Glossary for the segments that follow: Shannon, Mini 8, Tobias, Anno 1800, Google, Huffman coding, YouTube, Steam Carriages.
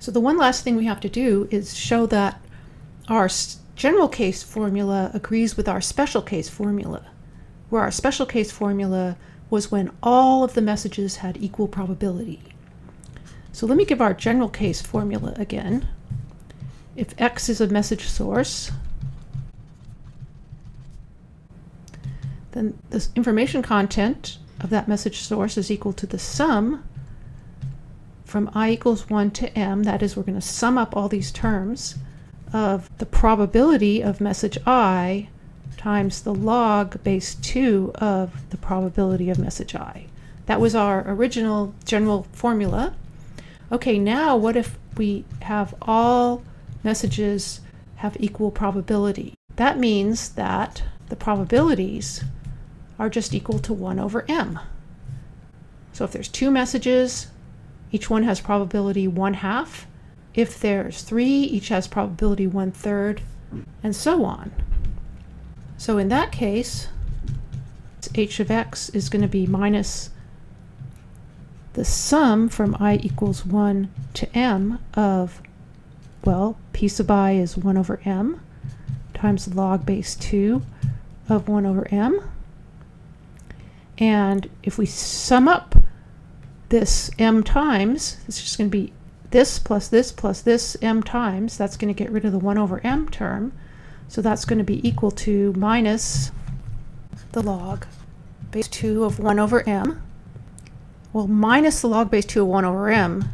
So the one last thing we have to do is show that our general case formula agrees with our special case formula, where our special case formula was when all of the messages had equal probability. So let me give our general case formula again. If X is a message source, then the information content of that message source is equal to the sum from I equals 1 to M. That is, we're going to sum up all these terms of the probability of message I times the log base 2 of the probability of message I. That was our original general formula. Okay, now what if we have all messages have equal probability? That means that the probabilities are just equal to 1 over m. So if there's 2 messages, each one has probability 1/2. If there's 3, each has probability 1/3, and so on. So in that case, h of x is going to be minus the sum from I equals 1 to m of, well, p sub I is 1 over m times the log base 2 of 1 over m. And if we sum up this m times, it's just going to be this plus this plus this m times. That's going to get rid of the 1 over m term. So that's going to be equal to minus the log base 2 of 1 over m. Well, minus the log base 2 of 1 over m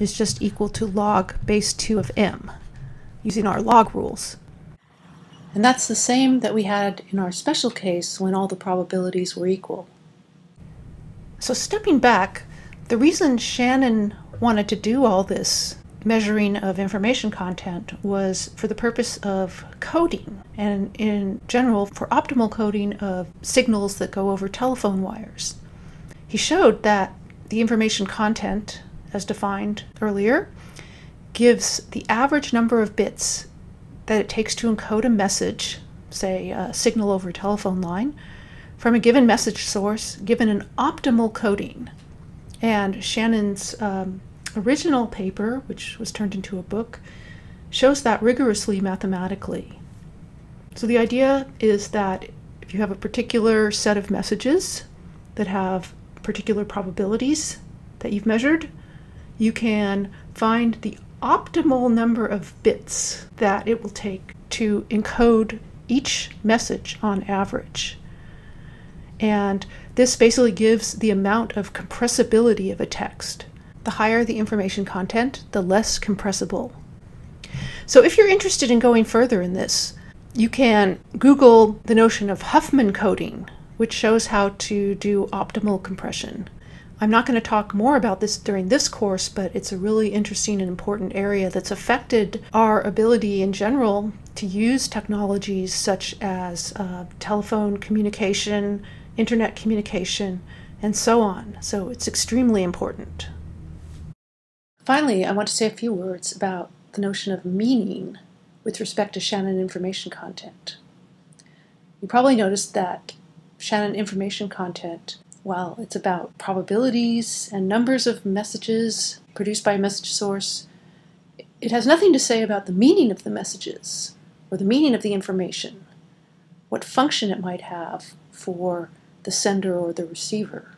is just equal to log base 2 of m, using our log rules. And that's the same that we had in our special case when all the probabilities were equal. So stepping back, the reason Shannon wanted to do all this measuring of information content was for the purpose of coding, and in general for optimal coding of signals that go over telephone wires. He showed that the information content, as defined earlier, gives the average number of bits that it takes to encode a message, say a signal over a telephone line, from a given message source given an optimal coding. And Shannon's original paper, which was turned into a book, shows that rigorously mathematically. So the idea is that if you have a particular set of messages that have particular probabilities that you've measured, you can find the optimal number of bits that it will take to encode each message on average. And this basically gives the amount of compressibility of a text. The higher the information content, the less compressible. So if you're interested in going further in this, you can Google the notion of Huffman coding, which shows how to do optimal compression. I'm not going to talk more about this during this course, but it's a really interesting and important area that's affected our ability in general to use technologies such as telephone communication, internet communication, and so on. So it's extremely important. Finally, I want to say a few words about the notion of meaning with respect to Shannon information content. You probably noticed that Shannon information content, well, it's about probabilities and numbers of messages produced by a message source. It has nothing to say about the meaning of the messages or the meaning of the information, what function it might have for the sender or the receiver.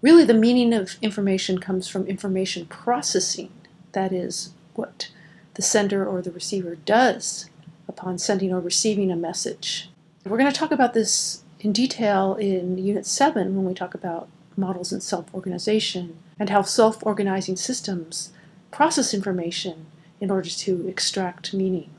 Really, the meaning of information comes from information processing. That is, what the sender or the receiver does upon sending or receiving a message. We're going to talk about this in detail in Unit 7 when we talk about models and self-organization and how self-organizing systems process information in order to extract meaning.